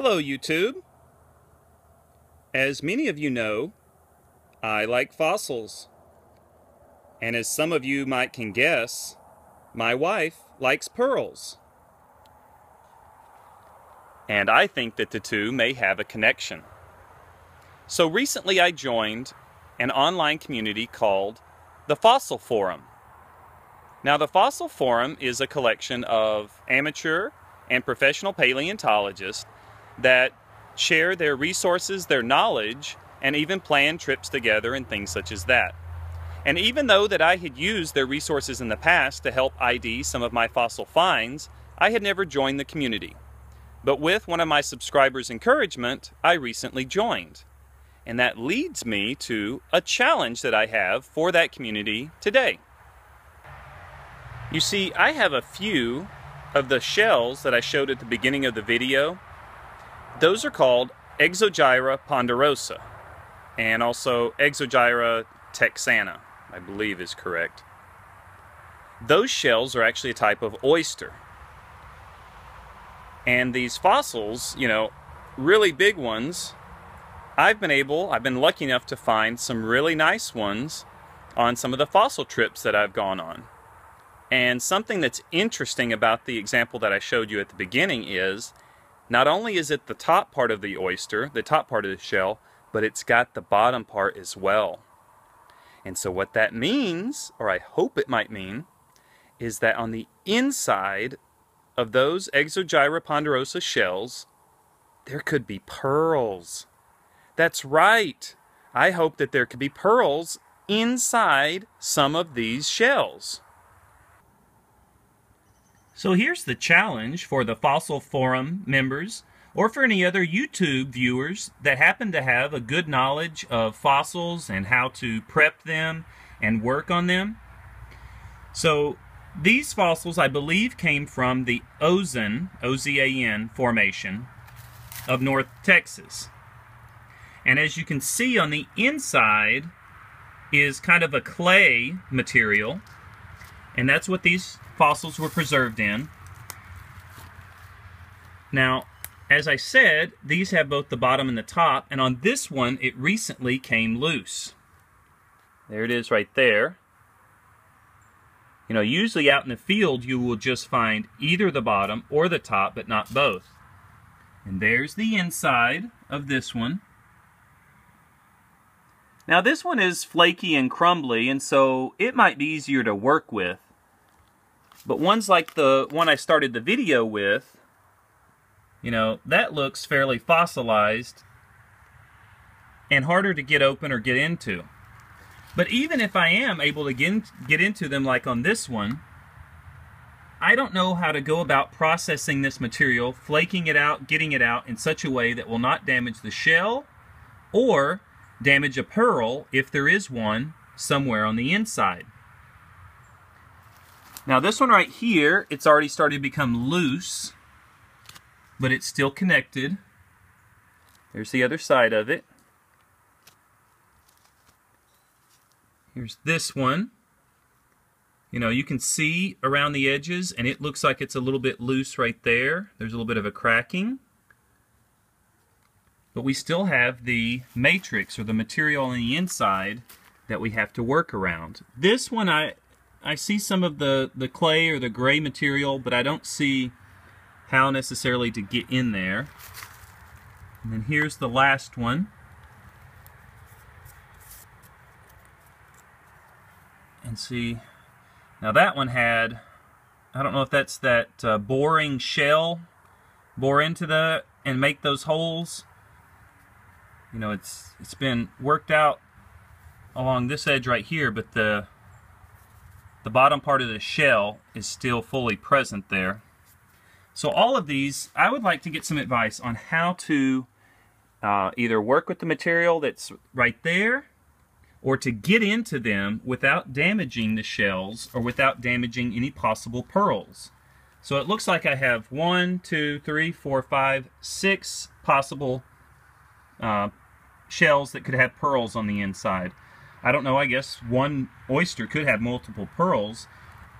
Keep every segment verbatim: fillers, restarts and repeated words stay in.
Hello, YouTube. As many of you know, I like fossils. And as some of you might can guess, my wife likes pearls. And I think that the two may have a connection. So recently I joined an online community called the Fossil Forum. Now, the Fossil Forum is a collection of amateur and professional paleontologists that share their resources, their knowledge, and even plan trips together and things such as that. And even though that I had used their resources in the past to help I D some of my fossil finds, I had never joined the community. But with one of my subscribers' encouragement, I recently joined. And that leads me to a challenge that I have for that community today. You see, I have a few of the shells that I showed at the beginning of the video. Those are called Exogyra ponderosa, and also Exogyra texana, I believe is correct. Those shells are actually a type of oyster. And these fossils, you know, really big ones, I've been able, I've been lucky enough to find some really nice ones on some of the fossil trips that I've gone on. And something that's interesting about the example that I showed you at the beginning is, not only is it the top part of the oyster, the top part of the shell, but it's got the bottom part as well. And so what that means, or I hope it might mean, is that on the inside of those Exogyra ponderosa shells, there could be pearls. That's right. I hope that there could be pearls inside some of these shells. So here's the challenge for the Fossil Forum members, or for any other YouTube viewers that happen to have a good knowledge of fossils and how to prep them and work on them. So these fossils, I believe, came from the Ozan, O Z A N, formation of North Texas. And as you can see on the inside is kind of a clay material, and that's what these fossils were preserved in. Now, as I said, these have both the bottom and the top, and on this one it recently came loose. There it is right there. You know, usually out in the field you will just find either the bottom or the top, but not both. And there's the inside of this one. Now, this one is flaky and crumbly, and so it might be easier to work with. But ones like the one I started the video with, you know, that looks fairly fossilized and harder to get open or get into. But even if I am able to get, get into them like on this one, I don't know how to go about processing this material, flaking it out, getting it out in such a way that will not damage the shell or damage a pearl if there is one somewhere on the inside. Now this one right here, it's already started to become loose, but it's still connected. There's the other side of it. Here's this one. You know, you can see around the edges, and it looks like it's a little bit loose right there. There's a little bit of a cracking. But we still have the matrix, or the material on the inside, that we have to work around. This one, I... I see some of the, the clay or the gray material, but I don't see how necessarily to get in there. And then here's the last one. And see, now that one had, I don't know if that's that uh, boring shell, bore into the and make those holes. You know, it's it's been worked out along this edge right here, but the The bottom part of the shell is still fully present there. So all of these, I would like to get some advice on how to uh, either work with the material that's right there, or to get into them without damaging the shells or without damaging any possible pearls. So it looks like I have one, two, three, four, five, six possible uh, shells that could have pearls on the inside. I don't know, I guess one oyster could have multiple pearls.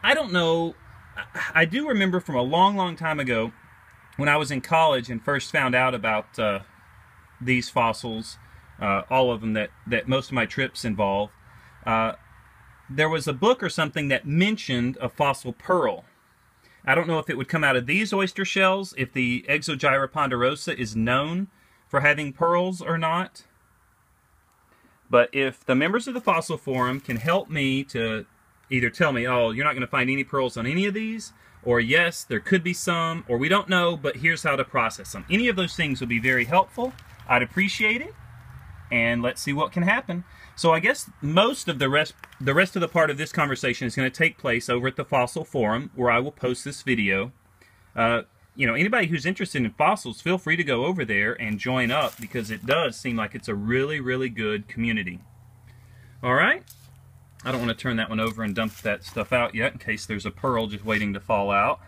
I don't know. I do remember from a long, long time ago when I was in college and first found out about uh, these fossils, uh, all of them that, that most of my trips involve, uh, there was a book or something that mentioned a fossil pearl. I don't know if it would come out of these oyster shells, if the Exogyra ponderosa is known for having pearls or not. But if the members of the Fossil Forum can help me to either tell me, oh, you're not going to find any pearls on any of these, or yes, there could be some, or we don't know, but here's how to process them. Any of those things would be very helpful. I'd appreciate it, and let's see what can happen. So I guess most of the rest, the rest of the part of this conversation is going to take place over at the Fossil Forum, where I will post this video. Uh, you know, anybody who's interested in fossils, feel free to go over there and join up, because it does seem like it's a really, really good community. All right? I don't want to turn that one over and dump that stuff out yet, in case there's a pearl just waiting to fall out.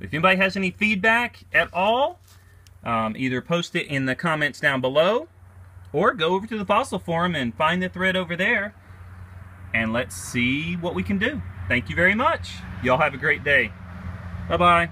If anybody has any feedback at all, um, either post it in the comments down below, or go over to the Fossil Forum and find the thread over there, and let's see what we can do. Thank you very much. Y'all have a great day. Bye-bye.